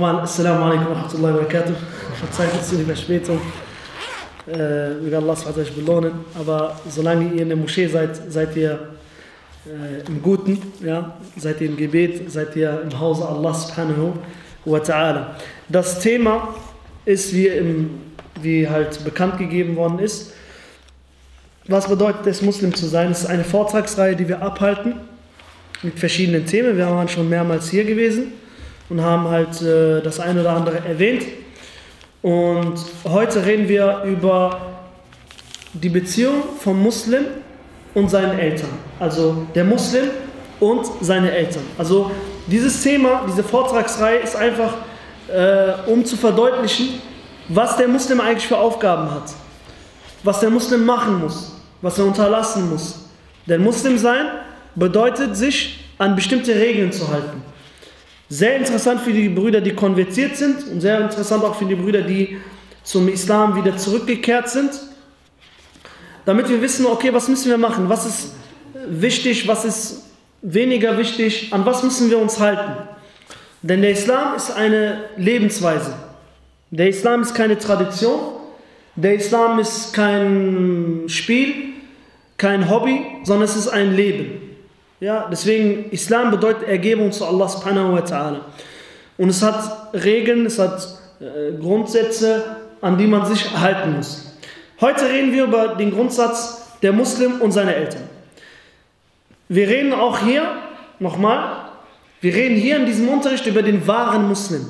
Nochmal, Assalamu alaikum, warahmatullahi wabarakatuh. Verzeiht uns die Verspätung. Möge Allah euch belohnen. Aber solange ihr in der Moschee seid, seid ihr im Guten, ja? Seid ihr im Gebet, seid ihr im Hause Allah subhanahu wa ta'ala. Das Thema ist, wie halt bekannt gegeben worden ist, was bedeutet es, Muslim zu sein? Es ist eine Vortragsreihe, die wir abhalten mit verschiedenen Themen. Wir waren schon mehrmals hier gewesen und haben halt das eine oder andere erwähnt. Und heute reden wir über die Beziehung vom Muslim und seinen Eltern. Also der Muslim und seine Eltern. Also dieses Thema, diese Vortragsreihe ist einfach, um zu verdeutlichen, was der Muslim eigentlich für Aufgaben hat. Was der Muslim machen muss, was er unterlassen muss. Denn Muslim sein bedeutet, sich an bestimmte Regeln zu halten. Sehr interessant für die Brüder, die konvertiert sind, und sehr interessant auch für die Brüder, die zum Islam wieder zurückgekehrt sind. Damit wir wissen, okay, was müssen wir machen? Was ist wichtig, was ist weniger wichtig? An was müssen wir uns halten? Denn der Islam ist eine Lebensweise. Der Islam ist keine Tradition. Der Islam ist kein Spiel, kein Hobby, sondern es ist ein Leben. Ja, deswegen, Islam bedeutet Ergebung zu Allah subhanahu wa ta'ala. Und es hat Regeln, es hat Grundsätze, an die man sich halten muss. Heute reden wir über den Grundsatz der Muslim und seine Eltern. Wir reden auch hier, nochmal, wir reden hier in diesem Unterricht über den wahren Muslim.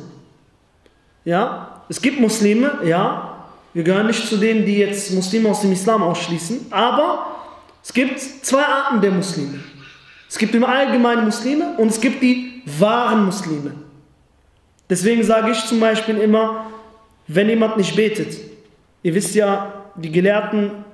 Ja, es gibt Muslime, ja. Wir gehören nicht zu denen, die jetzt Muslime aus dem Islam ausschließen. Aber es gibt zwei Arten der Muslime. Es gibt im Allgemeinen Muslime und es gibt die wahren Muslime. Deswegen sage ich zum Beispiel immer, wenn jemand nicht betet. Ihr wisst ja, die Gelehrten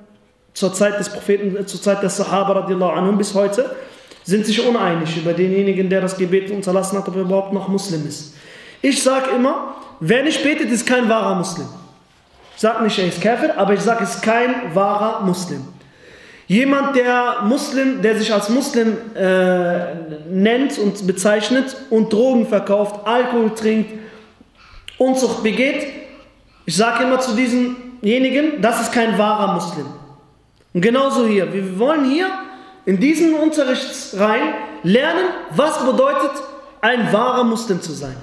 zur Zeit des Propheten, zur Zeit der Sahaba radiallahu anhu bis heute, sind sich uneinig über denjenigen, der das Gebet unterlassen hat, ob er überhaupt noch Muslim ist. Ich sage immer, wer nicht betet, ist kein wahrer Muslim. Ich sage nicht, er ist Kafir, aber ich sage, er ist kein wahrer Muslim. Jemand, der sich als Muslim nennt und bezeichnet und Drogen verkauft, Alkohol trinkt, Unzucht begeht, ich sage immer zu diesemjenigen, das ist kein wahrer Muslim. Und genauso hier. Wir wollen hier in diesen Unterrichtsreihen lernen, was bedeutet, ein wahrer Muslim zu sein.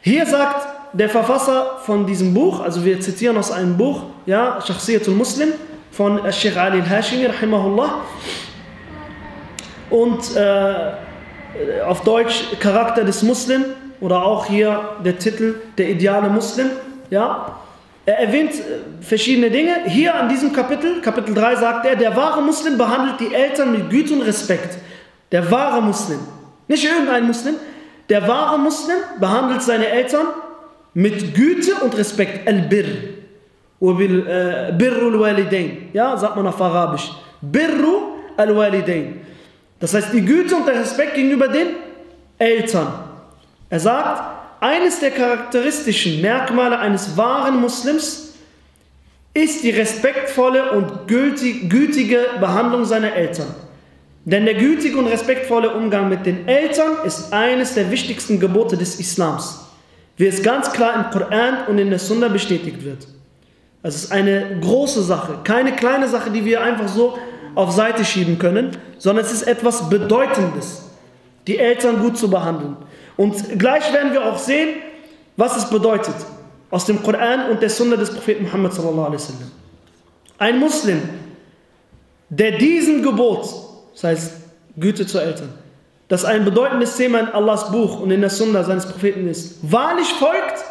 Hier sagt der Verfasser von diesem Buch, also wir zitieren aus einem Buch, ja, Schachsiyatul Muslim von Sheikh Ali al-Hashimi, rahimahullah, und auf Deutsch Charakter des Muslim oder auch hier der Titel der ideale Muslim. Ja, er erwähnt verschiedene Dinge. Hier an diesem Kapitel, Kapitel 3, sagt er, der wahre Muslim behandelt die Eltern mit Güte und Respekt. Der wahre Muslim, nicht irgendein Muslim, der wahre Muslim behandelt seine Eltern mit Güte und Respekt. Birru al-Walidayn. Ja, sagt man auf Arabisch. Birru al-Walidayn. Das heißt, die Güte und der Respekt gegenüber den Eltern. Er sagt, eines der charakteristischen Merkmale eines wahren Muslims ist die respektvolle und gütige Behandlung seiner Eltern. Denn der gütige und respektvolle Umgang mit den Eltern ist eines der wichtigsten Gebote des Islams, wie es ganz klar im Koran und in der Sunnah bestätigt wird. Es ist eine große Sache, keine kleine Sache, die wir einfach so auf Seite schieben können, sondern es ist etwas Bedeutendes, die Eltern gut zu behandeln. Und gleich werden wir auch sehen, was es bedeutet, aus dem Koran und der Sunnah des Propheten Muhammad sallallahu alaihi wa sallam. Ein Muslim, der diesem Gebot, das heißt Güte zu Eltern, dass ein bedeutendes Thema in Allahs Buch und in der Sunnah seines Propheten ist, wahrlich folgt,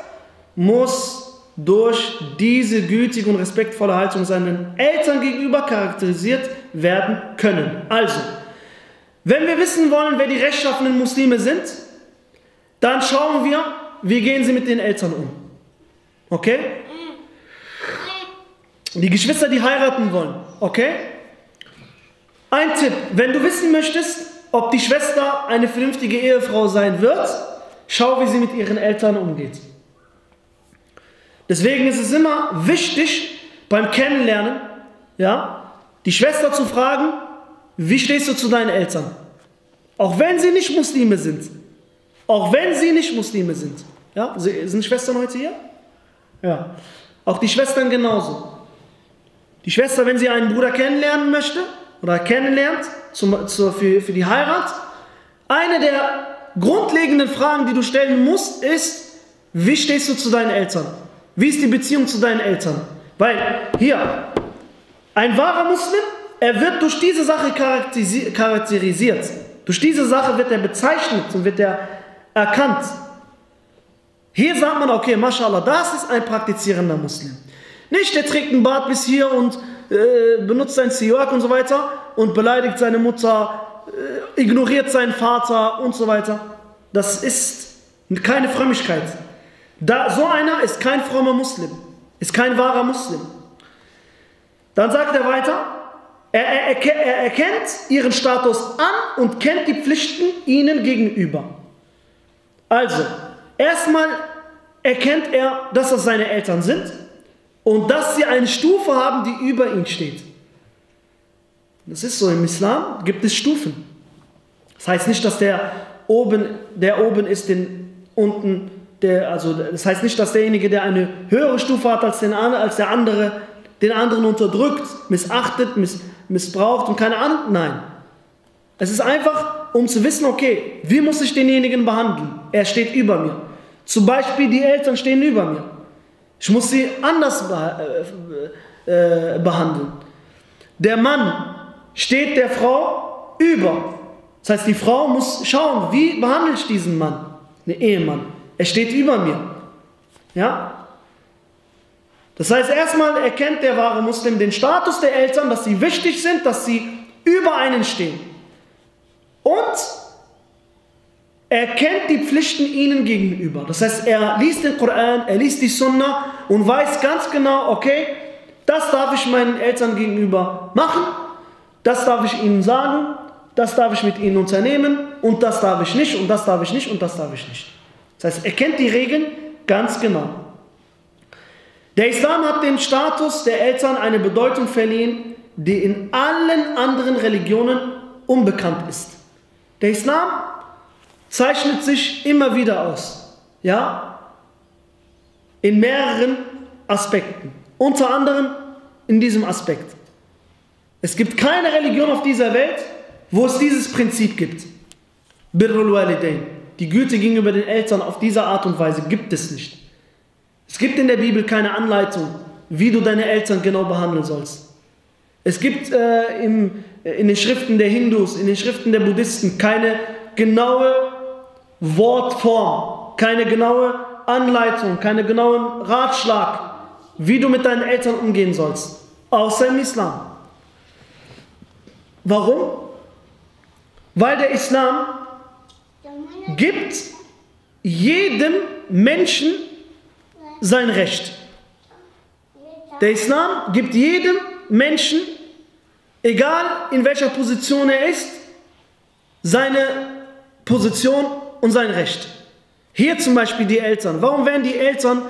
muss durch diese gütige und respektvolle Haltung seinen Eltern gegenüber charakterisiert werden können. Also, wenn wir wissen wollen, wer die rechtschaffenen Muslime sind, dann schauen wir, wie gehen sie mit den Eltern um. Okay? Die Geschwister, die heiraten wollen. Okay? Ein Tipp, wenn du wissen möchtest, ob die Schwester eine vernünftige Ehefrau sein wird, schau, wie sie mit ihren Eltern umgeht. Deswegen ist es immer wichtig, beim Kennenlernen, ja, die Schwester zu fragen, wie stehst du zu deinen Eltern? Auch wenn sie nicht Muslime sind. Auch wenn sie nicht Muslime sind. Ja? Sind Schwestern heute hier? Ja. Auch die Schwestern genauso. Die Schwester, wenn sie einen Bruder kennenlernen möchte oder kennenlernt für die Heirat, eine der grundlegenden Fragen, die du stellen musst, ist, wie stehst du zu deinen Eltern? Wie ist die Beziehung zu deinen Eltern? Weil hier, ein wahrer Muslim, er wird durch diese Sache charakterisiert. Durch diese Sache wird er bezeichnet und wird er erkannt. Hier sagt man, okay, MashaAllah, das ist ein praktizierender Muslim. Nicht, der trägt einen Bart bis hier und benutzt sein Siwak und so weiter und beleidigt seine Mutter, ignoriert seinen Vater und so weiter. Das ist keine Frömmigkeit. So einer ist kein frommer Muslim, ist kein wahrer Muslim. Dann sagt er weiter, er erkennt ihren Status an und kennt die Pflichten ihnen gegenüber. Also, erstmal erkennt er, dass das seine Eltern sind und dass sie eine Stufe haben, die über ihn steht. Das ist so, im Islam gibt es Stufen. Das heißt nicht, dass der oben ist, den unten. Das heißt nicht, dass derjenige, der eine höhere Stufe hat als der andere, den anderen unterdrückt, missachtet, missbraucht und keine Ahnung. Nein. Es ist einfach, um zu wissen, okay, wie muss ich denjenigen behandeln? Er steht über mir. Zum Beispiel die Eltern stehen über mir. Ich muss sie anders behandeln. Der Mann steht der Frau über. Das heißt, die Frau muss schauen, wie behandle ich diesen Mann, den Ehemann. Er steht über mir. Ja? Das heißt, erstmal erkennt der wahre Muslim den Status der Eltern, dass sie wichtig sind, dass sie über einen stehen. Und er kennt die Pflichten ihnen gegenüber. Das heißt, er liest den Koran, er liest die Sunnah und weiß ganz genau, okay, das darf ich meinen Eltern gegenüber machen, das darf ich ihnen sagen, das darf ich mit ihnen unternehmen und das darf ich nicht und das darf ich nicht und das darf ich nicht. Das heißt, er kennt die Regeln ganz genau. Der Islam hat dem Status der Eltern eine Bedeutung verliehen, die in allen anderen Religionen unbekannt ist. Der Islam zeichnet sich immer wieder aus, ja? In mehreren Aspekten. Unter anderem in diesem Aspekt. Es gibt keine Religion auf dieser Welt, wo es dieses Prinzip gibt. Birru al-Walidayn. Die Güte gegenüber den Eltern auf diese Art und Weise gibt es nicht. Es gibt in der Bibel keine Anleitung, wie du deine Eltern genau behandeln sollst. Es gibt in den Schriften der Hindus, in den Schriften der Buddhisten keine genaue Wortform, keine genaue Anleitung, keinen genauen Ratschlag, wie du mit deinen Eltern umgehen sollst. Außer im Islam. Warum? Weil der Islam gibt jedem Menschen sein Recht. Der Islam gibt jedem Menschen, egal in welcher Position er ist, seine Position und sein Recht. Hier zum Beispiel die Eltern. Warum werden die Eltern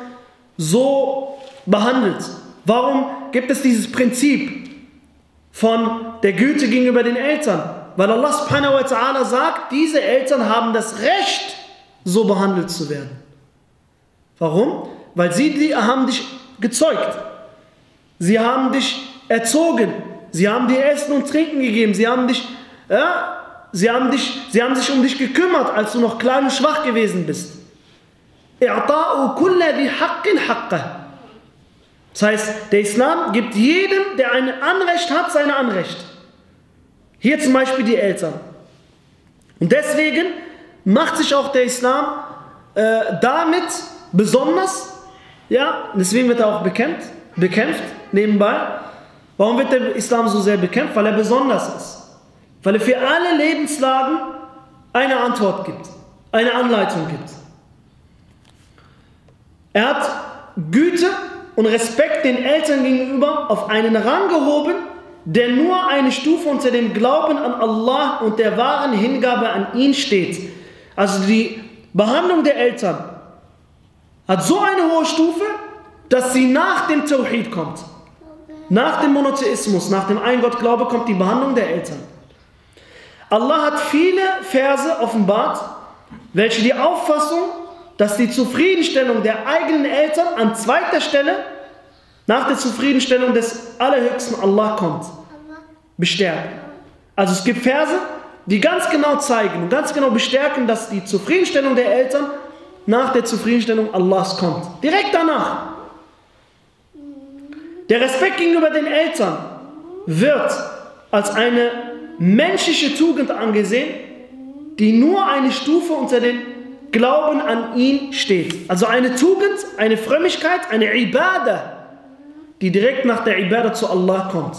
so behandelt? Warum gibt es dieses Prinzip von der Güte gegenüber den Eltern? Weil Allah subhanahu wa ta'ala sagt, diese Eltern haben das Recht, so behandelt zu werden. Warum? Weil sie haben dich gezeugt. Sie haben dich erzogen. Sie haben dir Essen und Trinken gegeben. Sie haben sich um dich gekümmert, als du noch klein und schwach gewesen bist. Das heißt, der Islam gibt jedem, der ein Anrecht hat, sein Anrecht. Hier zum Beispiel die Eltern. Und deswegen macht sich auch der Islam damit besonders, ja, deswegen wird er auch bekämpft nebenbei. Warum wird der Islam so sehr bekämpft? Weil er besonders ist. Weil er für alle Lebenslagen eine Antwort gibt, eine Anleitung gibt. Er hat Güte und Respekt den Eltern gegenüber auf einen Rang gehoben, der nur eine Stufe unter dem Glauben an Allah und der wahren Hingabe an ihn steht. Also die Behandlung der Eltern hat so eine hohe Stufe, dass sie nach dem Tawhid kommt. Nach dem Monotheismus, nach dem Eingottglaube kommt die Behandlung der Eltern. Allah hat viele Verse offenbart, welche die Auffassung dass die Zufriedenstellung der eigenen Eltern an zweiter Stelle nach der Zufriedenstellung des Allerhöchsten Allah kommt, bestärken. Also es gibt Verse, die ganz genau zeigen und ganz genau bestärken, dass die Zufriedenstellung der Eltern nach der Zufriedenstellung Allahs kommt. Direkt danach. Der Respekt gegenüber den Eltern wird als eine menschliche Tugend angesehen, die nur eine Stufe unter den Glauben an ihn steht. Also eine Tugend, eine Frömmigkeit, eine Ibadah, die direkt nach der Ibadah zu Allah kommt.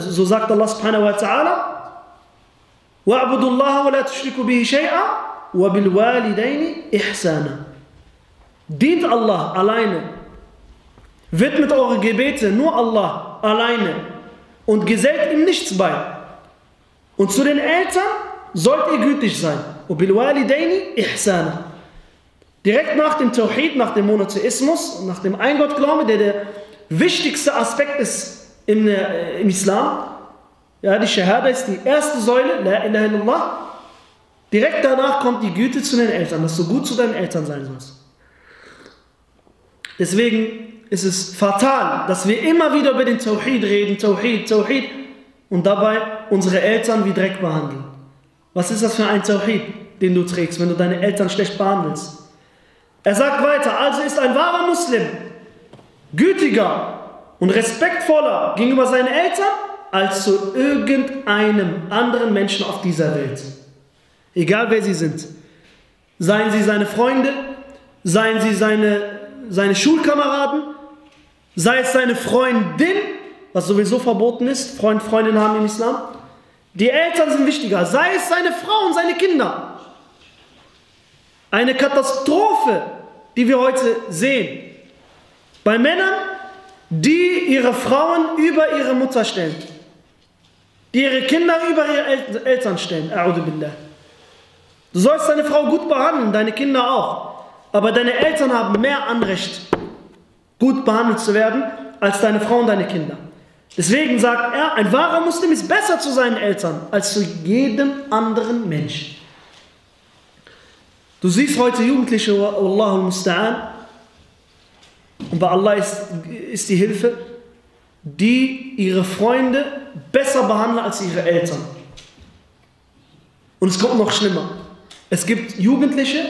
So sagt Allah subhanahu wa ta'ala, وَعْبُدُ اللَّهَ وَلَا تُشْرِكُ بِهِ شَيْئًا وَبِالْوَالِدَيْنِ إِحْسَانًا. Dient Allah alleine, widmet eure Gebete nur Allah alleine und gesellt ihm nichts bei. Und zu den Eltern sollt ihr gütig sein. وَبِالْوَالِدَيْنِ إِحْسَانًا. Direkt nach dem Tawhid, nach dem Monotheismus, nach dem Eingottglauben, der der wichtigste Aspekt ist im Islam. Ja, die Shahada ist die erste Säule, la ilaha illallah. Direkt danach kommt die Güte zu den Eltern, dass du gut zu deinen Eltern sein sollst. Deswegen ist es fatal, dass wir immer wieder über den Tawhid reden, Tawhid, Tawhid, und dabei unsere Eltern wie Dreck behandeln. Was ist das für ein Tawhid, den du trägst, wenn du deine Eltern schlecht behandelst? Er sagt weiter, also ist ein wahrer Muslim gütiger und respektvoller gegenüber seinen Eltern als zu irgendeinem anderen Menschen auf dieser Welt. Egal wer sie sind. Seien sie seine Freunde, seien sie seine Schulkameraden, sei es seine Freundin, was sowieso verboten ist, Freund, Freundin haben im Islam. Die Eltern sind wichtiger, sei es seine Frau und seine Kinder. Eine Katastrophe, die wir heute sehen, bei Männern, die ihre Frauen über ihre Mutter stellen, die ihre Kinder über ihre Eltern stellen. A'udhu Billah. Du sollst deine Frau gut behandeln, deine Kinder auch, aber deine Eltern haben mehr Anrecht, gut behandelt zu werden, als deine Frau und deine Kinder. Deswegen sagt er, ein wahrer Muslim ist besser zu seinen Eltern als zu jedem anderen Menschen. Du siehst heute Jugendliche, Allahu Musta'an, und bei Allah ist die Hilfe, die ihre Freunde besser behandeln als ihre Eltern. Und es kommt noch schlimmer. Es gibt Jugendliche,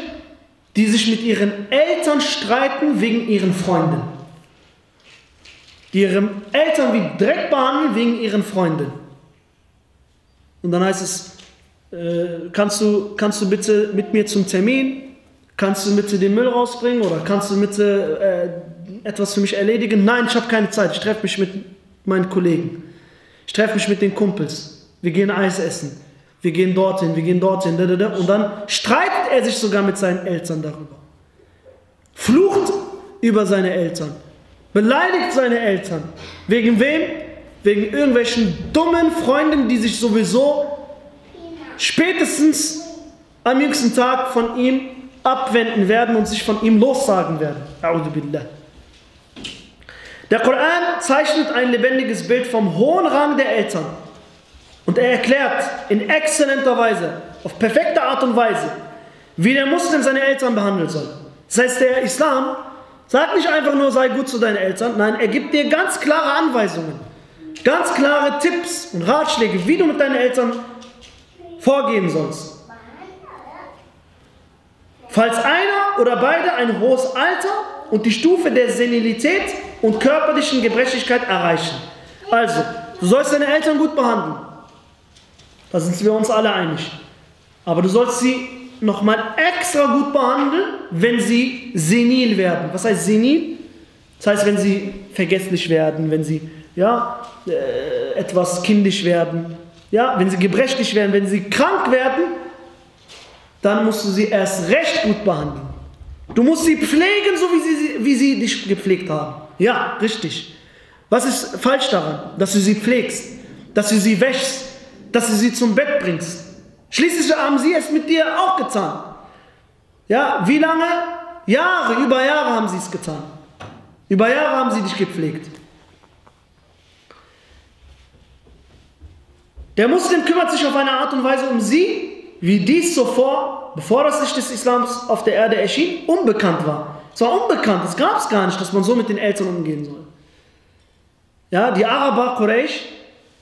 die sich mit ihren Eltern streiten wegen ihren Freunden. Die ihre Eltern wie Dreck behandeln wegen ihren Freunden. Und dann heißt es, kannst du bitte mit mir zum Termin? Kannst du bitte den Müll rausbringen? Oder kannst du bitte etwas für mich erledigen? Nein, ich habe keine Zeit. Ich treffe mich mit meinen Kollegen. Ich treffe mich mit den Kumpels. Wir gehen Eis essen. Wir gehen dorthin, wir gehen dorthin. Und dann streitet er sich sogar mit seinen Eltern darüber. Flucht über seine Eltern. Beleidigt seine Eltern. Wegen wem? Wegen irgendwelchen dummen Freunden, die sich sowieso spätestens am jüngsten Tag von ihm abwenden werden und sich von ihm lossagen werden. A'udhu Billah. Der Koran zeichnet ein lebendiges Bild vom hohen Rang der Eltern. Und er erklärt in exzellenter Weise, auf perfekte Art und Weise, wie der Muslim seine Eltern behandeln soll. Das heißt, der Islam sagt nicht einfach nur, sei gut zu deinen Eltern. Nein, er gibt dir ganz klare Anweisungen, ganz klare Tipps und Ratschläge, wie du mit deinen Eltern vorgehen sollst. Falls einer oder beide ein hohes Alter und die Stufe der Senilität und körperlichen Gebrechlichkeit erreichen. Also, du sollst deine Eltern gut behandeln. Da sind wir uns alle einig. Aber du sollst sie nochmal extra gut behandeln, wenn sie senil werden. Was heißt senil? Das heißt, wenn sie vergesslich werden, wenn sie etwas kindisch werden. Ja, wenn sie gebrechlich werden, wenn sie krank werden, dann musst du sie erst recht gut behandeln. Du musst sie pflegen, so wie sie dich gepflegt haben. Ja, richtig. Was ist falsch daran? Dass du sie pflegst, dass du sie wäschst, dass du sie zum Bett bringst. Schließlich haben sie es mit dir auch getan. Ja, wie lange? Jahre, über Jahre haben sie es getan. Über Jahre haben sie dich gepflegt. Der Muslim kümmert sich auf eine Art und Weise um sie, wie dies zuvor, bevor das Licht des Islams auf der Erde erschien, unbekannt war. Es war unbekannt, es gab es gar nicht, dass man so mit den Eltern umgehen soll. Ja, die Araber, Quraysh,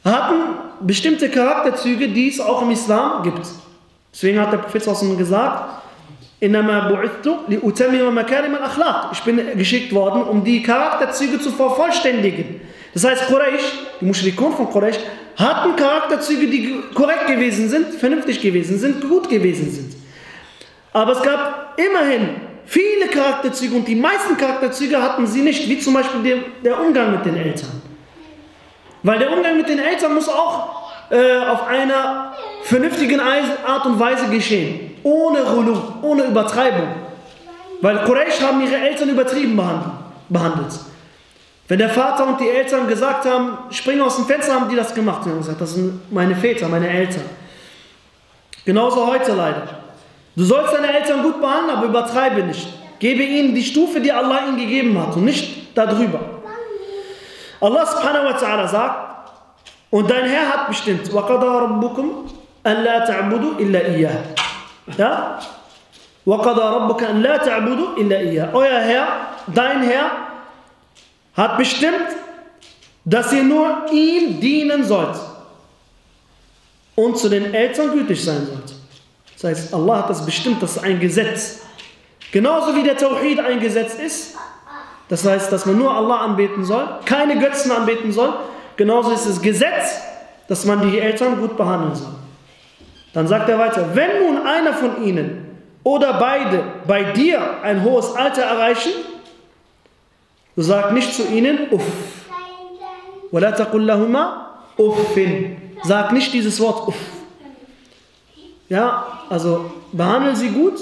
hatten bestimmte Charakterzüge, die es auch im Islam gibt. Deswegen hat der Prophet gesagt, ich bin geschickt worden, um die Charakterzüge zu vervollständigen. Das heißt, Quraysh, die Muschrikun von Quraysh, hatten Charakterzüge, die korrekt gewesen sind, vernünftig gewesen sind, gut gewesen sind. Aber es gab immerhin viele Charakterzüge und die meisten Charakterzüge hatten sie nicht, wie zum Beispiel der Umgang mit den Eltern. Weil der Umgang mit den Eltern muss auch auf einer vernünftigen Art und Weise geschehen. Ohne Ghulu, ohne Übertreibung. Weil Quraysh haben ihre Eltern übertrieben behandelt. Wenn der Vater und die Eltern gesagt haben, spring aus dem Fenster, haben die das gemacht. Sie haben gesagt, das sind meine Väter, meine Eltern. Genauso heute leider. Du sollst deine Eltern gut behandeln, aber übertreibe nicht. Gebe ihnen die Stufe, die Allah ihnen gegeben hat und nicht darüber. Allah subhanahu wa ta'ala sagt, und dein Herr hat bestimmt, ja? Euer Herr, dein Herr hat bestimmt, dass ihr nur ihm dienen sollt und zu den Eltern gütig sein sollt. Das heißt, Allah hat das bestimmt, das ist ein Gesetz. Genauso wie der Tawhid ein Gesetz ist, das heißt, dass man nur Allah anbeten soll, keine Götzen anbeten soll, genauso ist es Gesetz, dass man die Eltern gut behandeln soll. Dann sagt er weiter, wenn nun einer von ihnen oder beide bei dir ein hohes Alter erreichen, so sag nicht zu ihnen, uff. Wala taqul lahuma uffin. Sag nicht dieses Wort, uff. Ja, also behandle sie gut.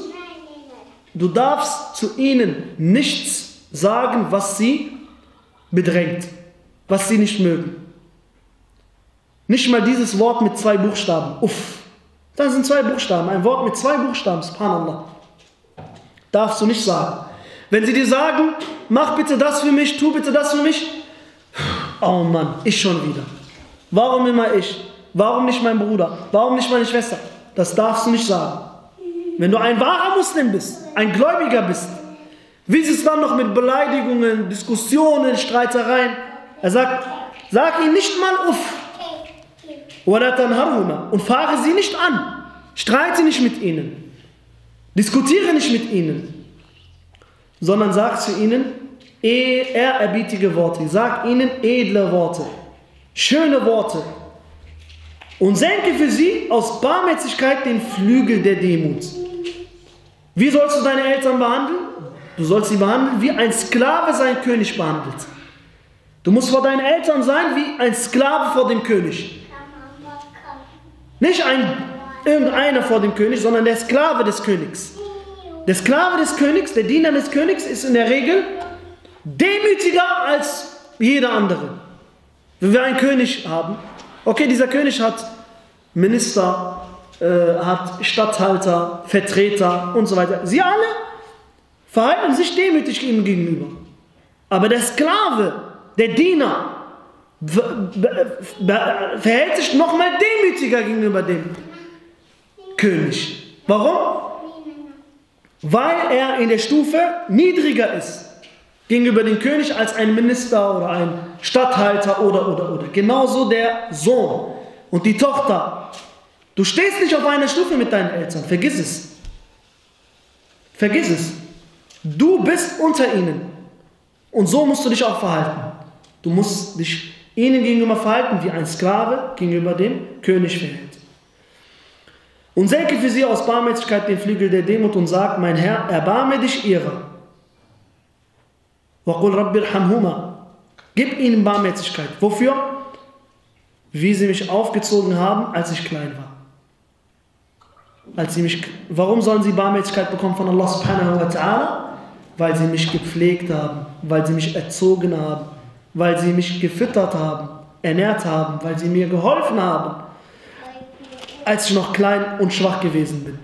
Du darfst zu ihnen nichts sagen, was sie bedrängt, was sie nicht mögen. Nicht mal dieses Wort mit zwei Buchstaben, uff. Das sind zwei Buchstaben, ein Wort mit zwei Buchstaben, Subhanallah. Darfst du nicht sagen. Wenn sie dir sagen, mach bitte das für mich, tu bitte das für mich. Oh Mann, ich schon wieder. Warum immer ich? Warum nicht mein Bruder? Warum nicht meine Schwester? Das darfst du nicht sagen. Wenn du ein wahrer Muslim bist, ein Gläubiger bist, wie ist es dann noch mit Beleidigungen, Diskussionen, Streitereien? Er sagt, sag ihnen nicht mal uff. Und fahre sie nicht an. Streite nicht mit ihnen. Diskutiere nicht mit ihnen. Sondern sag zu ihnen ehrerbietige Worte. Sag ihnen edle Worte. Schöne Worte. Und senke für sie aus Barmherzigkeit den Flügel der Demut. Wie sollst du deine Eltern behandeln? Du sollst sie behandeln, wie ein Sklave seinen König behandelt. Du musst vor deinen Eltern sein, wie ein Sklave vor dem König. Nicht irgendeiner vor dem König, sondern der Sklave des Königs. Der Sklave des Königs, der Diener des Königs ist in der Regel demütiger als jeder andere. Wenn wir einen König haben, okay, dieser König hat Minister, hat Statthalter, Vertreter und so weiter. Sie alle verhalten sich demütig ihm gegenüber. Aber der Sklave, der Diener, verhält sich nochmal demütiger gegenüber dem König. Warum? Weil er in der Stufe niedriger ist gegenüber dem König als ein Minister oder ein Statthalter oder. Genauso der Sohn und die Tochter. Du stehst nicht auf einer Stufe mit deinen Eltern. Vergiss es. Vergiss es. Du bist unter ihnen. Und so musst du dich auch verhalten. Du musst dich ihnen gegenüber verhalten, wie ein Sklave gegenüber dem König verhält. Und senke für sie aus Barmherzigkeit den Flügel der Demut und sag, mein Herr, erbarme dich ihrer. Waqul rabbirhamhuma. Gib ihnen Barmherzigkeit. Wofür? Wie sie mich aufgezogen haben, als ich klein war. Warum sollen sie Barmherzigkeit bekommen von Allah subhanahu wa ta'ala? Weil sie mich gepflegt haben, weil sie mich erzogen haben, weil sie mich gefüttert haben, ernährt haben, weil sie mir geholfen haben, als ich noch klein und schwach gewesen bin.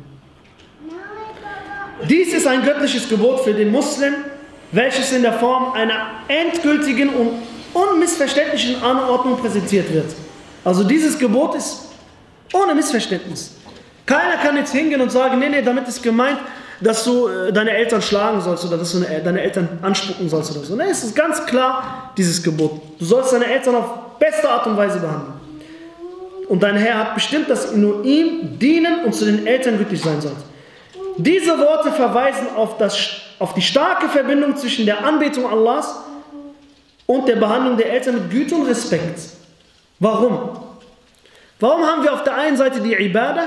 Dies ist ein göttliches Gebot für den Muslim, welches in der Form einer endgültigen und unmissverständlichen Anordnung präsentiert wird. Also dieses Gebot ist ohne Missverständnis. Keiner kann jetzt hingehen und sagen, nee, nee, damit ist gemeint, dass du deine Eltern schlagen sollst oder dass du deine Eltern anspucken sollst oder so. Nee, es ist ganz klar dieses Gebot. Du sollst deine Eltern auf beste Art und Weise behandeln. Und dein Herr hat bestimmt, dass nur ihm dienen und zu den Eltern gütig sein sollt. Diese Worte verweisen auf die starke Verbindung zwischen der Anbetung Allahs und der Behandlung der Eltern mit Güte und Respekt. Warum? Warum haben wir auf der einen Seite die Ibadah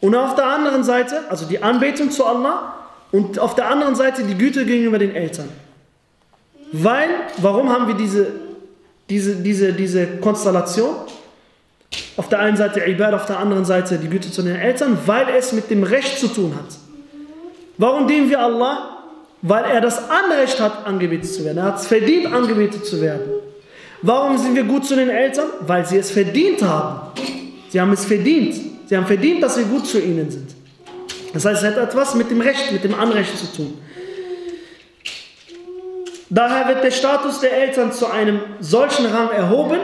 und auf der anderen Seite, also die Anbetung zu Allah und auf der anderen Seite die Güte gegenüber den Eltern? Weil, warum haben wir diese Konstellation? Auf der einen Seite Ibadah, auf der anderen Seite die Güte zu den Eltern, weil es mit dem Recht zu tun hat. Warum dienen wir Allah? Weil er das Anrecht hat, angebetet zu werden. Er hat es verdient, angebetet zu werden. Warum sind wir gut zu den Eltern? Weil sie es verdient haben. Sie haben es verdient. Sie haben verdient, dass wir gut zu ihnen sind. Das heißt, es hat etwas mit dem Recht, mit dem Anrecht zu tun. Daher wird der Status der Eltern zu einem solchen Rang erhoben,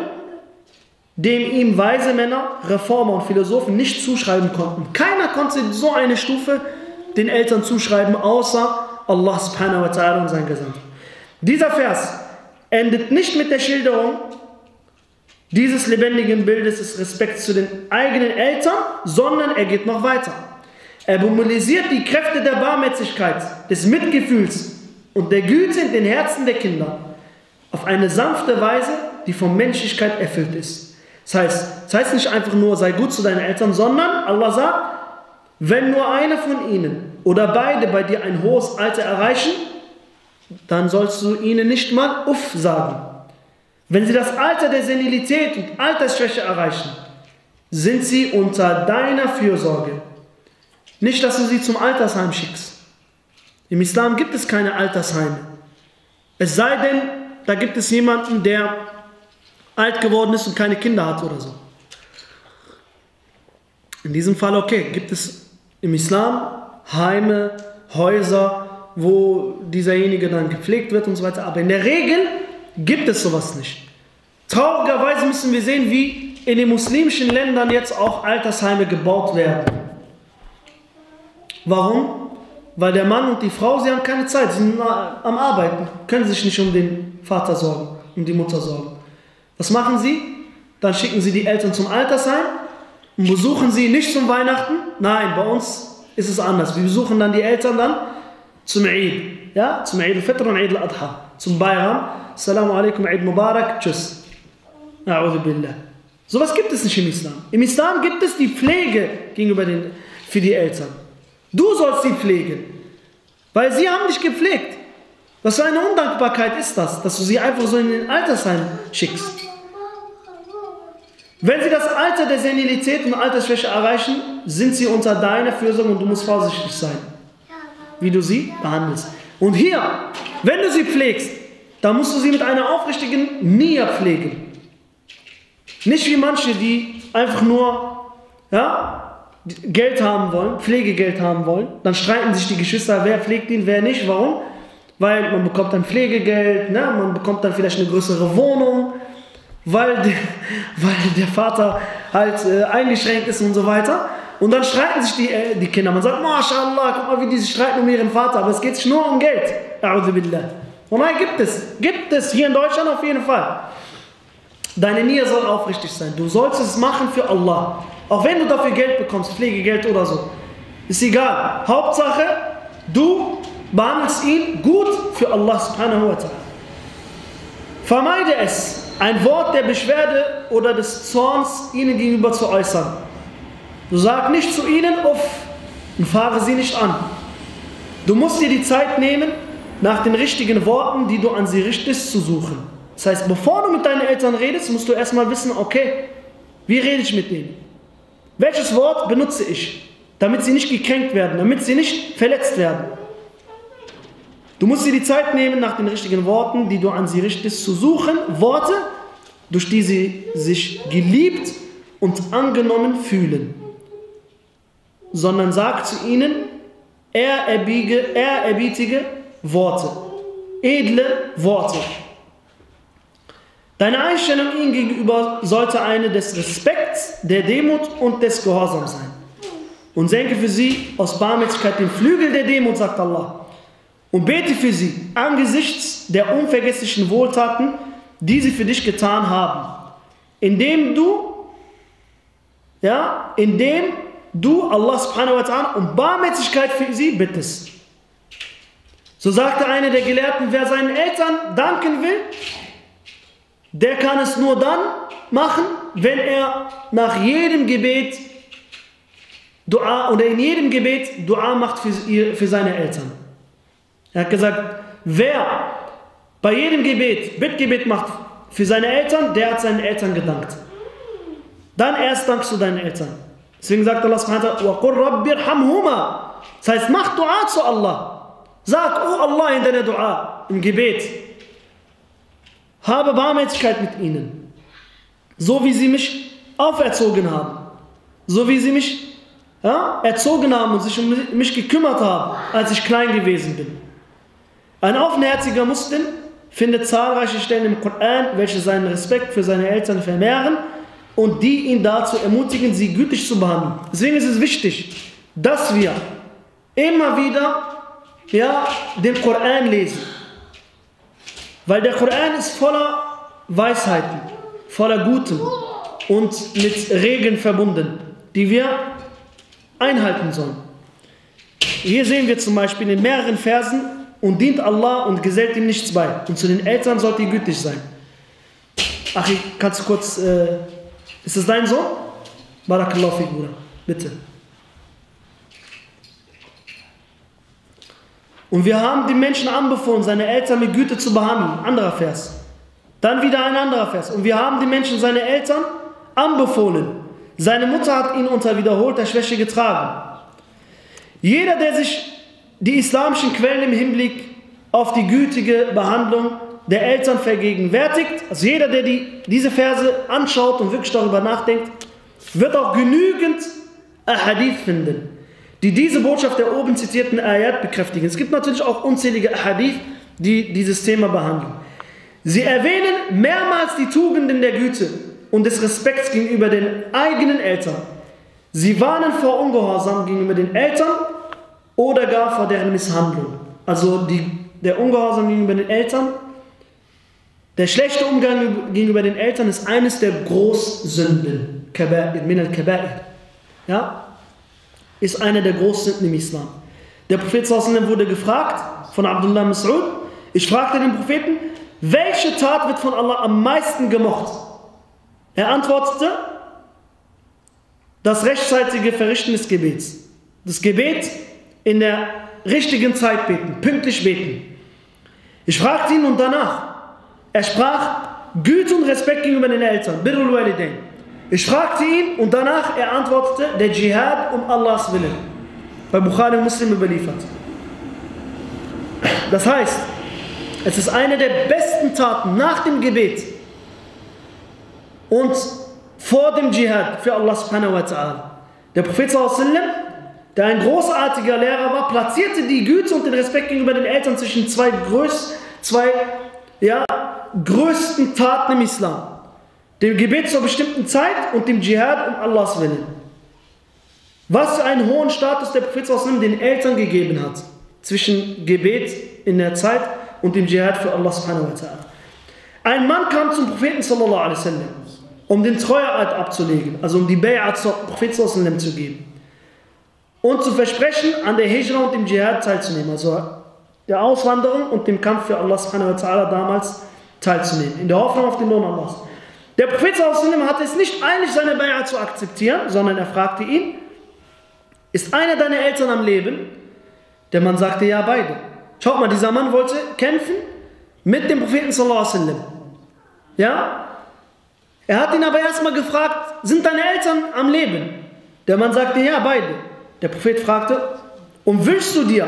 dem ihm weise Männer, Reformer und Philosophen nicht zuschreiben konnten. Keiner konnte so eine Stufe den Eltern zuschreiben, außer Allah subhanahu wa ta'ala und sein Gesandter. Dieser Vers endet nicht mit der Schilderung dieses lebendigen Bildes des Respekts zu den eigenen Eltern, sondern er geht noch weiter. Er symbolisiert die Kräfte der Barmherzigkeit, des Mitgefühls und der Güte in den Herzen der Kinder auf eine sanfte Weise, die von Menschlichkeit erfüllt ist. Das heißt nicht einfach nur, sei gut zu deinen Eltern, sondern Allah sagt, wenn nur einer von ihnen oder beide bei dir ein hohes Alter erreichen, dann sollst du ihnen nicht mal Uff sagen. Wenn sie das Alter der Senilität und Altersschwäche erreichen, sind sie unter deiner Fürsorge. Nicht, dass du sie zum Altersheim schickst. Im Islam gibt es keine Altersheime. Es sei denn, da gibt es jemanden, der alt geworden ist und keine Kinder hat oder so. In diesem Fall, okay, gibt es im Islam Heime, Häuser, wo dieserjenige dann gepflegt wird und so weiter. Aber in der Regel gibt es sowas nicht. Traurigerweise müssen wir sehen, wie in den muslimischen Ländern jetzt auch Altersheime gebaut werden. Warum? Weil der Mann und die Frau, sie haben keine Zeit, sie sind am Arbeiten, können sich nicht um den Vater sorgen, um die Mutter sorgen. Was machen sie? Dann schicken sie die Eltern zum Altersheim und besuchen sie nicht zum Weihnachten. Nein, bei uns ist es anders. Wir besuchen dann die Eltern dann zum Eid. Ja? Zum Eid al fitr und Eid al-Adha. Zum Bayram. Assalamu alaikum, Eid Mubarak. Tschüss. A'udhu Billah. Sowas gibt es nicht im Islam. Im Islam gibt es die Pflege gegenüber für die Eltern. Du sollst sie pflegen. Weil sie haben dich gepflegt. Was für eine Undankbarkeit ist das, dass du sie einfach so in den Altersheim schickst. Wenn sie das Alter der Senilität und Altersschwäche erreichen, sind sie unter deiner Fürsorge und du musst vorsichtig sein, wie du sie behandelst. Und hier, wenn du sie pflegst, dann musst du sie mit einer aufrichtigen Nia pflegen. Nicht wie manche, die einfach nur Geld haben wollen, Pflegegeld haben wollen. Dann streiten sich die Geschwister, wer pflegt ihn, wer nicht. Warum? Weil man bekommt dann Pflegegeld, ne? Man bekommt dann vielleicht eine größere Wohnung, weil der Vater halt eingeschränkt ist und so weiter. Und dann streiten sich die Kinder. Man sagt, MashaAllah, guck mal, wie die sich streiten um ihren Vater. Aber es geht sich nur um Geld. A'udhu Billah. Und nein, gibt es hier in Deutschland auf jeden Fall. Deine Nia soll aufrichtig sein. Du sollst es machen für Allah. Auch wenn du dafür Geld bekommst, Pflegegeld oder so. Ist egal. Hauptsache, du behandelst ihn gut für Allah subhanahu wa ta'ala. Vermeide es, ein Wort der Beschwerde oder des Zorns ihnen gegenüber zu äußern. Du sag nicht zu ihnen uff und fahre sie nicht an. Du musst dir die Zeit nehmen, nach den richtigen Worten, die du an sie richtest, zu suchen. Das heißt, bevor du mit deinen Eltern redest, musst du erstmal wissen, okay, wie rede ich mit ihnen? Welches Wort benutze ich, damit sie nicht gekränkt werden, damit sie nicht verletzt werden? Du musst dir die Zeit nehmen, nach den richtigen Worten, die du an sie richtest, zu suchen. Worte, durch die sie sich geliebt und angenommen fühlen. Sondern sag zu ihnen ehrerbietige Worte, edle Worte. Deine Einstellung ihnen gegenüber sollte eine des Respekts, der Demut und des Gehorsams sein. und senke für sie aus Barmherzigkeit den Flügel der Demut, sagt Allah, und bete für sie angesichts der unvergesslichen Wohltaten, die sie für dich getan haben, indem du Allah subhanahu wa ta'ala um Barmherzigkeit für sie bittest. So sagte einer der Gelehrten, wer seinen Eltern danken will, der kann es nur dann machen, wenn er nach jedem Gebet Dua oder in jedem Gebet Dua macht für seine Eltern. Er hat gesagt, wer bei jedem Gebet Bittgebet macht für seine Eltern, der hat seinen Eltern gedankt. Dann erst dankst du deinen Eltern. Deswegen sagt Allah subhanahu wa ta'ala, das heißt, mach Dua zu Allah. Sag, oh Allah, in deiner Dua, im Gebet, habe Barmherzigkeit mit ihnen, so wie sie mich auferzogen haben, so wie sie mich erzogen haben und sich um mich gekümmert haben, als ich klein gewesen bin. Ein offenherziger Muslim findet zahlreiche Stellen im Koran, welche seinen Respekt für seine Eltern vermehren und die ihn dazu ermutigen, sie gütig zu behandeln. Deswegen ist es wichtig, dass wir immer wieder den Koran lesen. Weil der Koran ist voller Weisheiten, voller Guten und mit Regeln verbunden, die wir einhalten sollen. Hier sehen wir zum Beispiel in mehreren Versen, und dient Allah und gesellt ihm nichts bei. Und zu den Eltern sollt ihr gütig sein. Ach, kannst du kurz, ist es dein Sohn? Barakallahu fik, Bruder, bitte. Und wir haben den Menschen anbefohlen, seine Eltern mit Güte zu behandeln. Anderer Vers. Dann wieder ein anderer Vers. Und wir haben den Menschen seine Eltern anbefohlen. Seine Mutter hat ihn unter wiederholter Schwäche getragen. Jeder, der sich die islamischen Quellen im Hinblick auf die gütige Behandlung der Eltern vergegenwärtigt, also jeder, der diese Verse anschaut und wirklich darüber nachdenkt, wird auch genügend Hadith finden, die diese Botschaft der oben zitierten Ayat bekräftigen. Es gibt natürlich auch unzählige Hadith, die dieses Thema behandeln. Sie erwähnen mehrmals die Tugenden der Güte und des Respekts gegenüber den eigenen Eltern. Sie warnen vor Ungehorsam gegenüber den Eltern oder gar vor deren Misshandlung. Also der Ungehorsam gegenüber den Eltern, der schlechte Umgang gegenüber den Eltern ist eines der Großsünden. Ja? Ist einer der Großsünden im Islam. Der Prophet ﷺ wurde gefragt von Abdullah Mas'ud, ich fragte den Propheten, welche Tat wird von Allah am meisten gemocht? Er antwortete, das rechtzeitige Verrichten des Gebets. Das Gebet in der richtigen Zeit beten, pünktlich beten. Ich fragte ihn und danach. Er sprach, Güte und Respekt gegenüber den Eltern, Birru al-Walidayn. Ich fragte ihn und danach, er antwortete, der Dschihad um Allahs Willen. Bei Bukhari Muslim überliefert. Das heißt, es ist eine der besten Taten nach dem Gebet und vor dem Dschihad für Allah subhanahu wa ta'ala. Der Prophet sallallahu alaihi wa sallam, der ein großartiger Lehrer war, platzierte die Güte und den Respekt gegenüber den Eltern zwischen zwei größten Taten im Islam. Dem Gebet zur bestimmten Zeit und dem Dschihad um Allahs Willen. Was für einen hohen Status der Prophet ﷺ den Eltern gegeben hat, zwischen Gebet in der Zeit und dem Dschihad für Allah subhanahu wa ta'ala. Ein Mann kam zum Propheten sallallahu alaihi wa sallam, um den Treueid abzulegen, also um die Bay'at zum Propheten ﷺ zu geben. Und zu versprechen, an der Hijra und dem Dschihad teilzunehmen, also der Auswanderung und dem Kampf für Allah subhanahu wa ta'ala damals teilzunehmen, in der Hoffnung auf den Lohn Allahs. Der Prophet hatte es nicht eilig, seine Bay'at zu akzeptieren, sondern er fragte ihn, ist einer deiner Eltern am Leben? Der Mann sagte, ja, beide. Schaut mal, dieser Mann wollte kämpfen mit dem Propheten sallallahu alaihi wa sallam. Ja? Er hat ihn aber erstmal gefragt, sind deine Eltern am Leben? Der Mann sagte, ja, beide. Der Prophet fragte, und willst du dir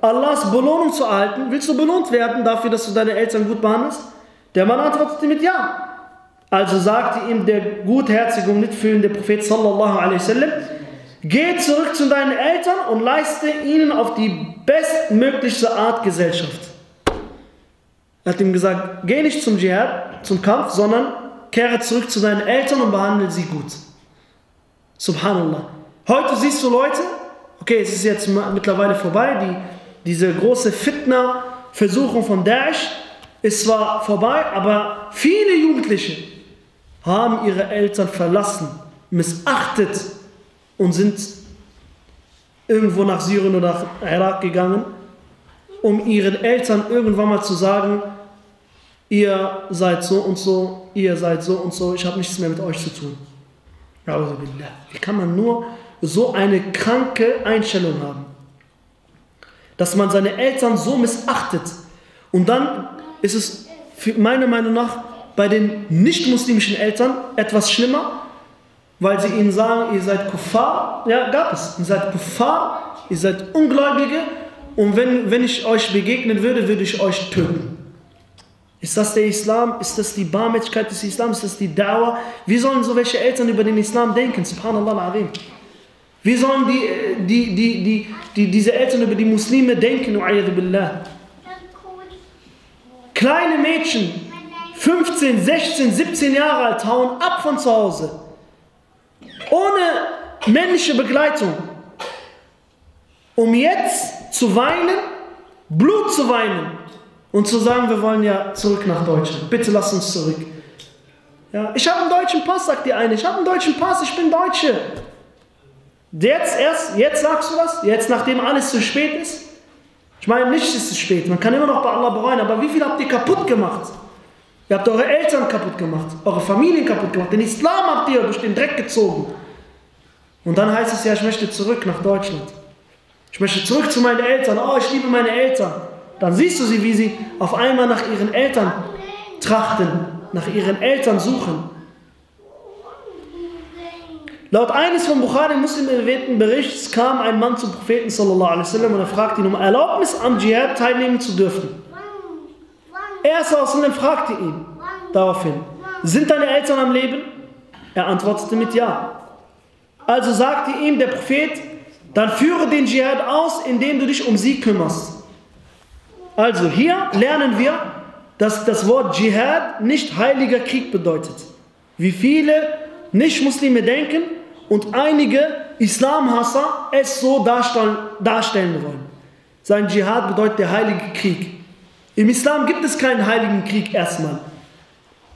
Allahs Belohnung zu erhalten? Willst du belohnt werden dafür, dass du deine Eltern gut behandelst? Der Mann antwortete mit ja. Also sagte ihm der gutherzige und mitfühlende Prophet sallallahu alaihi wasallam, geh zurück zu deinen Eltern und leiste ihnen auf die bestmöglichste Art Gesellschaft. Er hat ihm gesagt, geh nicht zum Dschihad, zum Kampf, sondern kehre zurück zu deinen Eltern und behandle sie gut. Subhanallah. Heute siehst du Leute, okay, es ist jetzt mittlerweile vorbei, diese große Fitna-Versuchung von Daesh ist zwar vorbei, aber viele Jugendliche haben ihre Eltern verlassen, missachtet und sind irgendwo nach Syrien oder nach Irak gegangen, um ihren Eltern irgendwann mal zu sagen, ihr seid so und so, ihr seid so und so, ich habe nichts mehr mit euch zu tun. A'udhu Billah. Wie kann man nur so eine kranke Einstellung haben? Dass man seine Eltern so missachtet. Und dann ist es meiner Meinung nach bei den nicht-muslimischen Eltern etwas schlimmer, weil sie ihnen sagen, ihr seid Kuffar. Ja, gab es. Ihr seid Kuffar, ihr seid Ungläubige. Und wenn ich euch begegnen würde, würde ich euch töten. Ist das der Islam? Ist das die Barmherzigkeit des Islams? Ist das die Dua? Wie sollen so welche Eltern über den Islam denken? Subhanallah al-Azim. Wie sollen diese Eltern über die Muslime denken? A'udhu Billah. Kleine Mädchen, 15, 16, 17 Jahre alt, hauen ab von zu Hause. Ohne männliche Begleitung. Um jetzt zu weinen, Blut zu weinen. Und zu sagen, wir wollen ja zurück nach Deutschland. Bitte lass uns zurück. Ja, ich habe einen deutschen Pass, sagt die eine. Ich habe einen deutschen Pass, ich bin Deutsche. Jetzt sagst du das? Jetzt, nachdem alles zu spät ist? Ich meine, nichts ist zu spät. Man kann immer noch bei Allah bereuen. Aber wie viel habt ihr kaputt gemacht? Ihr habt eure Eltern kaputt gemacht. Eure Familien kaputt gemacht. Den Islam habt ihr durch den Dreck gezogen. Und dann heißt es ja, ich möchte zurück nach Deutschland. Ich möchte zurück zu meinen Eltern. Oh, ich liebe meine Eltern. Dann siehst du sie, wie sie auf einmal nach ihren Eltern trachten, nach ihren Eltern suchen. Laut eines von Bukhari Muslim erwähnten Berichts kam ein Mann zum Propheten sallallahu alaihi wa sallam und er fragte ihn um Erlaubnis, am Dschihad teilnehmen zu dürfen. Er sallallahu alaihi wa sallam fragte ihn daraufhin, sind deine Eltern am Leben? Er antwortete mit Ja. Also sagte ihm der Prophet, dann führe den Dschihad aus, indem du dich um sie kümmerst. Also hier lernen wir, dass das Wort Dschihad nicht heiliger Krieg bedeutet. Wie viele Nicht-Muslime denken und einige Islamhasser es so darstellen wollen. Sein Dschihad bedeutet der heilige Krieg. Im Islam gibt es keinen heiligen Krieg erstmal.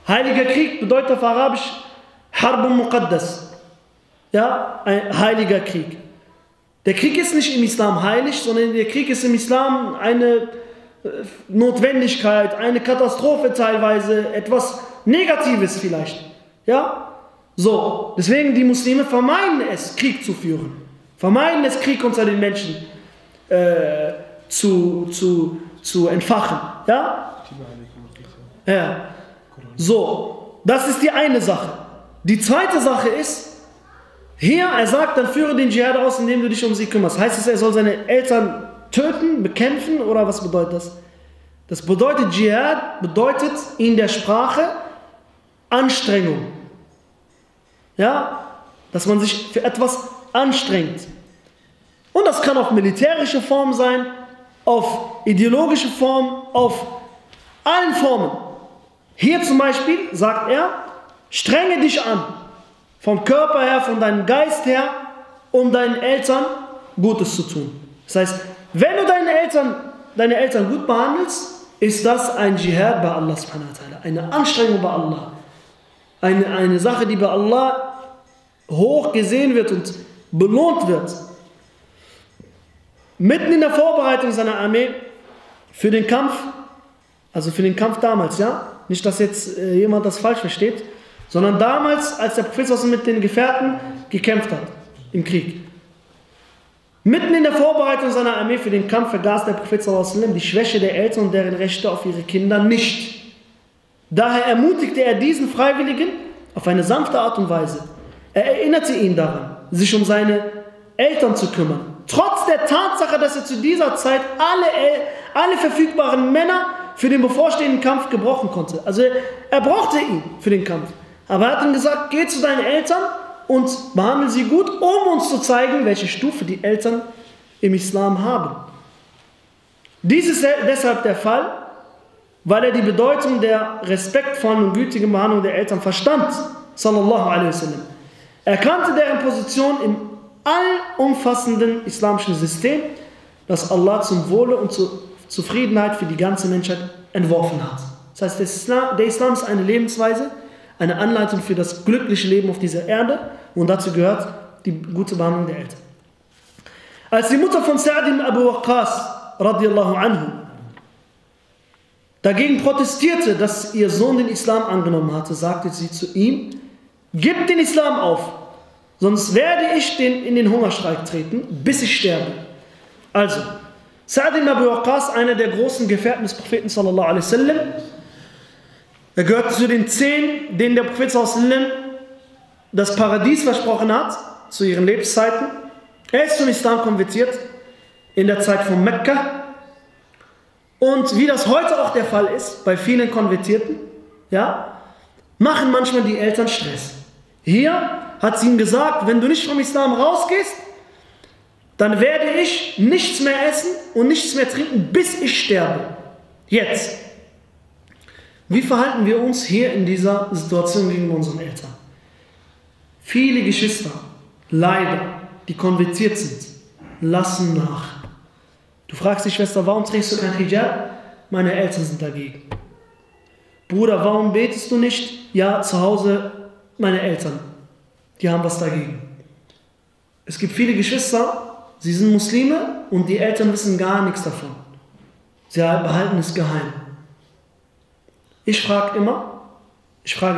Heiliger Krieg bedeutet auf Arabisch Harbun Muqaddas. Ja, ein heiliger Krieg. Der Krieg ist nicht im Islam heilig, sondern der Krieg ist im Islam eine Notwendigkeit, eine Katastrophe teilweise, etwas Negatives vielleicht. Ja? So, deswegen die Muslime vermeiden es, Krieg zu führen. Vermeiden es, Krieg unter den Menschen zu entfachen. Ja? Ja. So, das ist die eine Sache. Die zweite Sache ist, hier, er sagt, dann führe den Dschihad aus, indem du dich um sie kümmerst. Heißt es, er soll seine Eltern töten, bekämpfen oder was bedeutet das? Das bedeutet, Dschihad bedeutet in der Sprache Anstrengung. Ja, dass man sich für etwas anstrengt. Und das kann auf militärische Form sein, auf ideologische Form, auf allen Formen. Hier zum Beispiel sagt er, strenge dich an. Vom Körper her, von deinem Geist her, um deinen Eltern Gutes zu tun. Das heißt, wenn du deine Eltern gut behandelst, ist das ein Dschihad bei Allah subhanahu wa ta'ala. Eine Anstrengung bei Allah. Eine Sache, die bei Allah hoch gesehen wird und belohnt wird. Mitten in der Vorbereitung seiner Armee für den Kampf, also für den Kampf damals, ja? Nicht, dass jetzt jemand das falsch versteht, sondern damals, als der Prophet mit den Gefährten gekämpft hat, im Krieg. Mitten in der Vorbereitung seiner Armee für den Kampf vergaß der Prophet ﷺ die Schwäche der Eltern und deren Rechte auf ihre Kinder nicht. Daher ermutigte er diesen Freiwilligen auf eine sanfte Art und Weise. Er erinnerte ihn daran, sich um seine Eltern zu kümmern. Trotz der Tatsache, dass er zu dieser Zeit alle verfügbaren Männer für den bevorstehenden Kampf gebrauchen konnte. Also er brauchte ihn für den Kampf. Aber er hat ihm gesagt, geh zu deinen Eltern und behandle sie gut, um uns zu zeigen, welche Stufe die Eltern im Islam haben. Dies ist deshalb der Fall, weil er die Bedeutung der respektvollen und gütigen Behandlung der Eltern verstand. Sallallahu alaihi wa sallam. Er kannte deren Position im allumfassenden islamischen System, das Allah zum Wohle und zur Zufriedenheit für die ganze Menschheit entworfen hat. Das heißt, der Islam ist eine Lebensweise, eine Anleitung für das glückliche Leben auf dieser Erde, und dazu gehört die gute Behandlung der Eltern. Als die Mutter von Sa'd ibn Abi Waqqas, radiallahu anhu, dagegen protestierte, dass ihr Sohn den Islam angenommen hatte, sagte sie zu ihm: Gib den Islam auf, sonst werde ich in den Hungerstreik treten, bis ich sterbe. Also, Sa'd ibn Abi Waqqas, einer der großen Gefährten des Propheten sallallahu alaihi wa sallam, er gehört zu den 10, denen der Prophet sallallahu alaihi wa sallam das Paradies versprochen hat, zu ihren Lebenszeiten. Er ist zum Islam konvertiert in der Zeit von Mekka. Und wie das heute auch der Fall ist, bei vielen Konvertierten, ja, machen manchmal die Eltern Stress. Hier hat sie ihm gesagt: Wenn du nicht vom Islam rausgehst, dann werde ich nichts mehr essen und nichts mehr trinken, bis ich sterbe. Jetzt. Wie verhalten wir uns hier in dieser Situation gegenüber unseren Eltern? Viele Geschwister, leider, die konvertiert sind, lassen nach. Du fragst die Schwester: Warum trägst du kein Hijab? Meine Eltern sind dagegen. Bruder: Warum betest du nicht? Ja, zu Hause, meine Eltern, die haben was dagegen. Es gibt viele Geschwister, sie sind Muslime und die Eltern wissen gar nichts davon. Sie behalten es geheim. Ich frage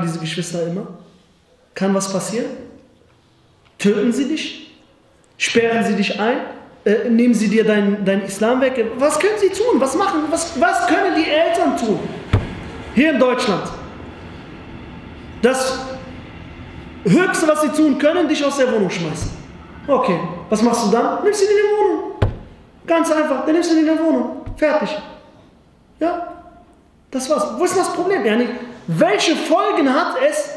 diese Geschwister immer: Kann was passieren? Töten sie dich? Sperren sie dich ein? Nehmen sie dir dein Islam weg? Was können sie tun? Was machen? Was können die Eltern tun? Hier in Deutschland. Das Höchste, was sie tun können, dich aus der Wohnung schmeißen. Okay, was machst du dann? Nimmst ihn in die Wohnung. Ganz einfach, dann nimmst du ihn in die Wohnung. Fertig. Ja, das war's. Wo ist das Problem? Yani, welche Folgen hat es,